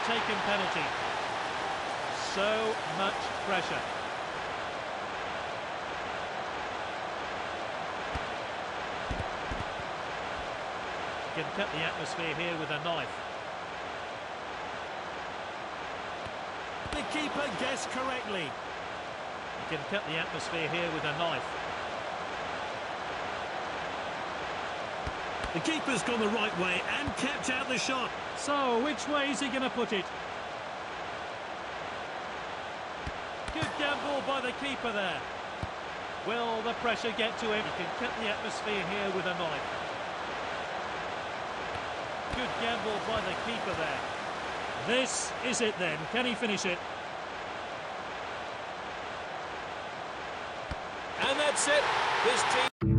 taken penalty. So much pressure. You can cut the atmosphere here with a knife. The keeper guessed correctly. You can cut the atmosphere here with a knife. The keeper's gone the right way and kept out the shot. So, which way is he going to put it? Good gamble by the keeper there. Will the pressure get to him? He can cut the atmosphere here with a knife. Good gamble by the keeper there. This is it then. Can he finish it? And that's it. This team...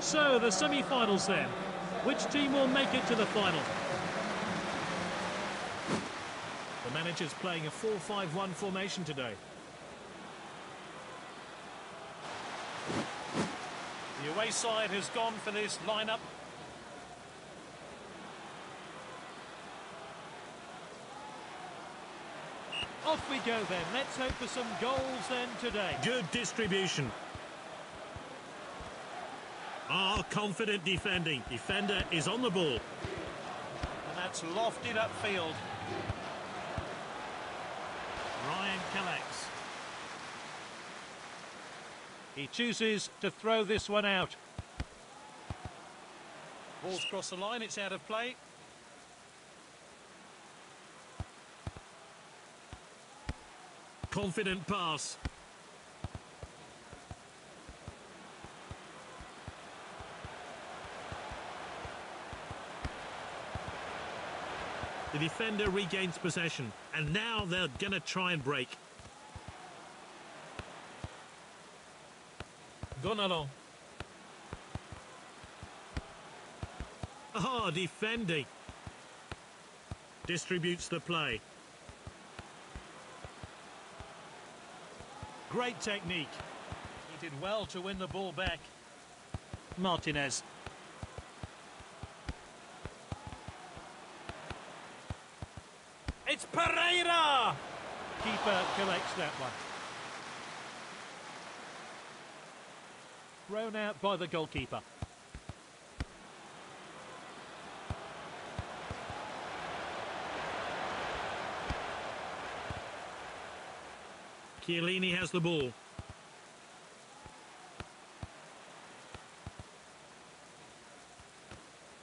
So, the semi-finals then. Which team will make it to the final? The manager's playing a 4-5-1 formation today. The away side has gone for this lineup. Off we go then. Let's hope for some goals then today. Good distribution. Confident defending. Defender is on the ball. And that's lofted upfield. Ryan Kellex. He chooses to throw this one out. Ball's crossed the line, it's out of play. Confident pass. The defender regains possession, and now they're going to try and break. Gonalo. Ah, defending. Distributes the play. Great technique. He did well to win the ball back. Martinez. It's Pereira! Keeper collects that one. Thrown out by the goalkeeper. Chiellini has the ball.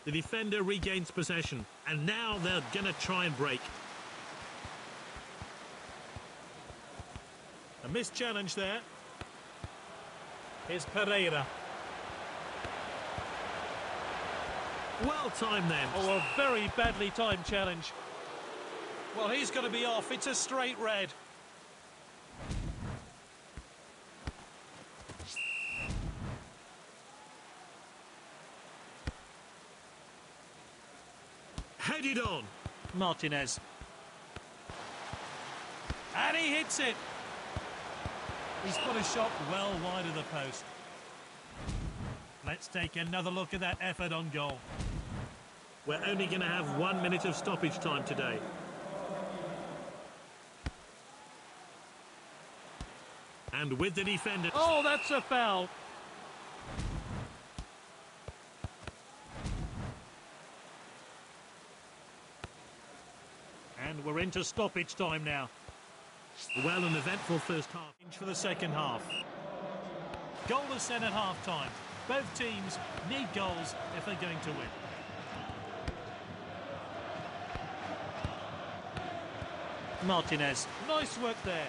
The defender regains possession, and now they're going to try and break. Missed challenge there. Here's Pereira. Well timed then. Oh, a very badly timed challenge. Well, he's going to be off. It's a straight red. Headed on. Martinez. And he hits it. He's put a shot well wide of the post. Let's take another look at that effort on goal. We're only going to have 1 minute of stoppage time today. And with the defender... Oh, that's a foul! And we're into stoppage time now. Well, an eventful first half. For the second half. Goal was sent at half-time. Both teams need goals if they're going to win. Martinez. Nice work there.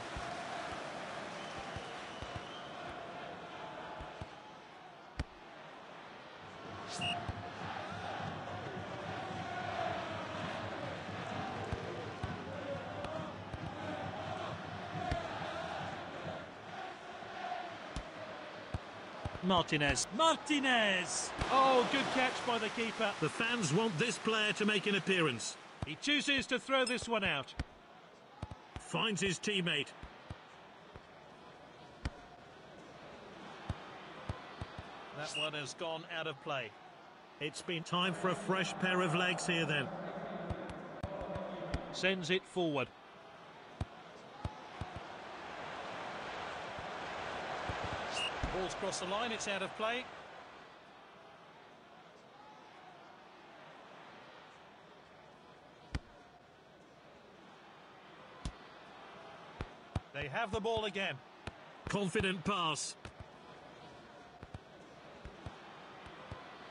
Martinez. Martinez! Oh, good catch by the keeper. The fans want this player to make an appearance. He chooses to throw this one out. Finds his teammate. That one has gone out of play. It's been time for a fresh pair of legs here then. Sends it forward. Ball's crossed the line, it's out of play. They have the ball again. Confident pass.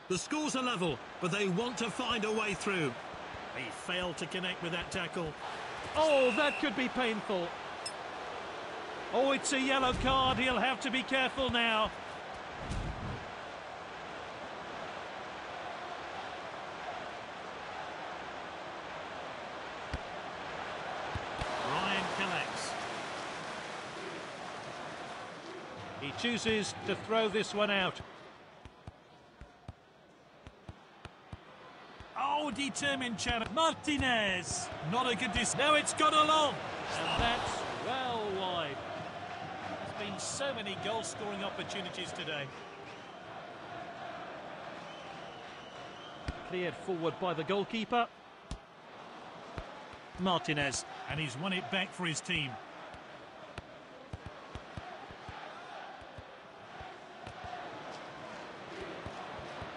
The scores are level, but they want to find a way through. He failed to connect with that tackle. Oh, that could be painful. Oh, it's a yellow card. He'll have to be careful now. Ryan Kellex. He chooses to throw this one out. Oh, determined challenge. Martinez. Not a good distance. Now it's got along. And that's well wide. There's been so many goal-scoring opportunities today. Cleared forward by the goalkeeper. Martinez. And he's won it back for his team.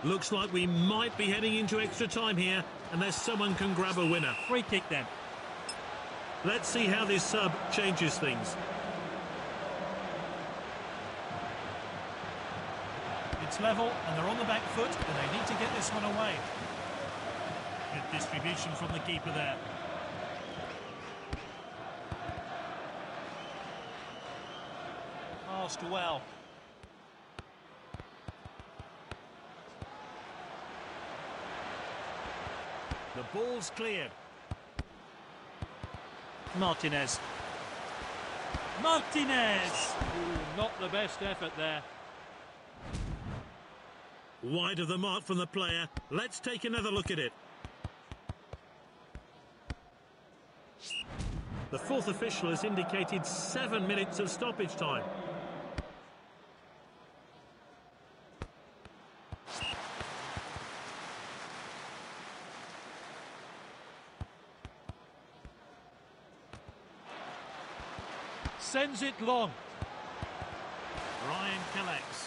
Looks like we might be heading into extra time here, unless someone can grab a winner. Free kick then. Let's see how this sub changes things. It's level, and they're on the back foot, and they need to get this one away. Good distribution from the keeper there. Passed well. The ball's cleared. Martinez. Martinez! Ooh, not the best effort there. Wide of the mark from the player. Let's take another look at it. The fourth official has indicated 7 minutes of stoppage time. Sends it long. Ryan Kellex.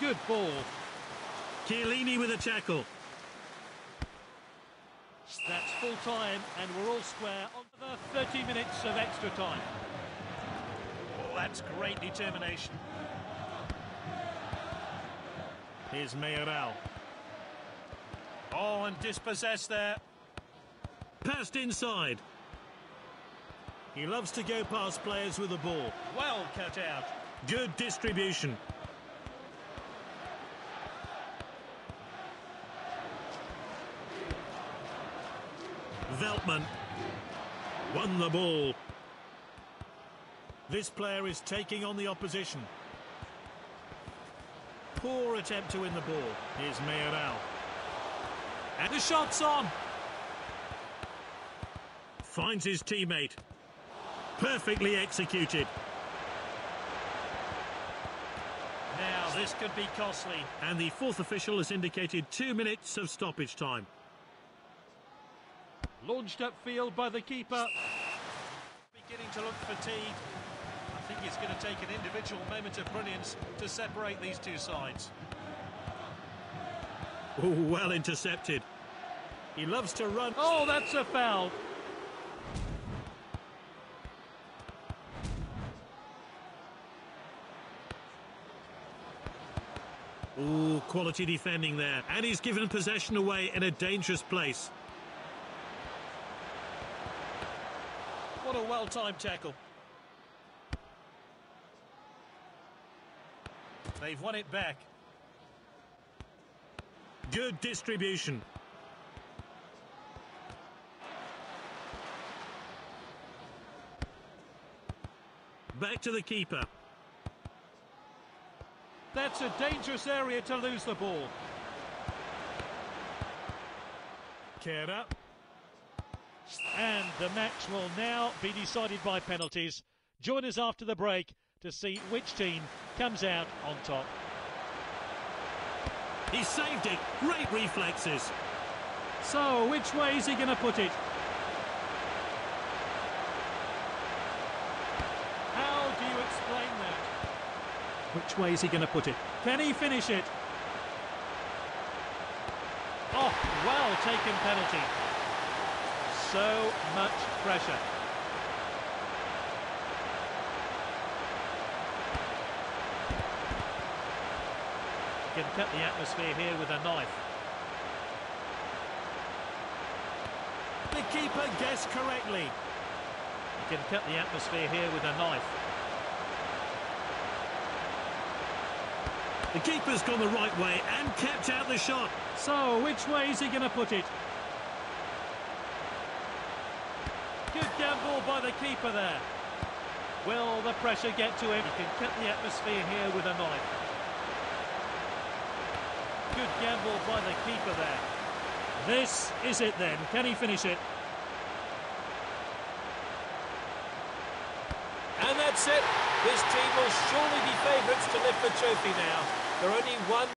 Good ball. Chiellini with a tackle. That's full time, and we're all square on the 30 minutes of extra time. Oh, that's great determination. Here's Mayoral. Oh, and dispossessed there. Passed inside. He loves to go past players with the ball. Well cut out. Good distribution. Veltman won the ball. This player is taking on the opposition. Poor attempt to win the ball. Here's Mayoral. And the shot's on. Finds his teammate. Perfectly executed. Now, this could be costly. And the fourth official has indicated 2 minutes of stoppage time. Launched upfield by the keeper. Beginning to look fatigued. I think it's going to take an individual moment of brilliance to separate these two sides. Oh, well intercepted. He loves to run. Oh, that's a foul. Oh, quality defending there. And he's given possession away in a dangerous place. What a well-timed tackle. They've won it back. Good distribution. Back to the keeper. That's a dangerous area to lose the ball. Kera. And the match will now be decided by penalties. Join us after the break to see which team comes out on top. He saved it. Great reflexes. So, which way is he going to put it? How do you explain that? Which way is he going to put it? Can he finish it? Oh, well taken penalty. So much pressure. Can cut the atmosphere here with a knife. The keeper guessed correctly. He can cut the atmosphere here with a knife. The keeper's gone the right way and kept out the shot. So, which way is he going to put it? Good gamble by the keeper there. Will the pressure get to him? He can cut the atmosphere here with a knife. Good gamble by the keeper there. This is it then. Can he finish it? And that's it. This team will surely be favourites to lift the trophy now. They're only one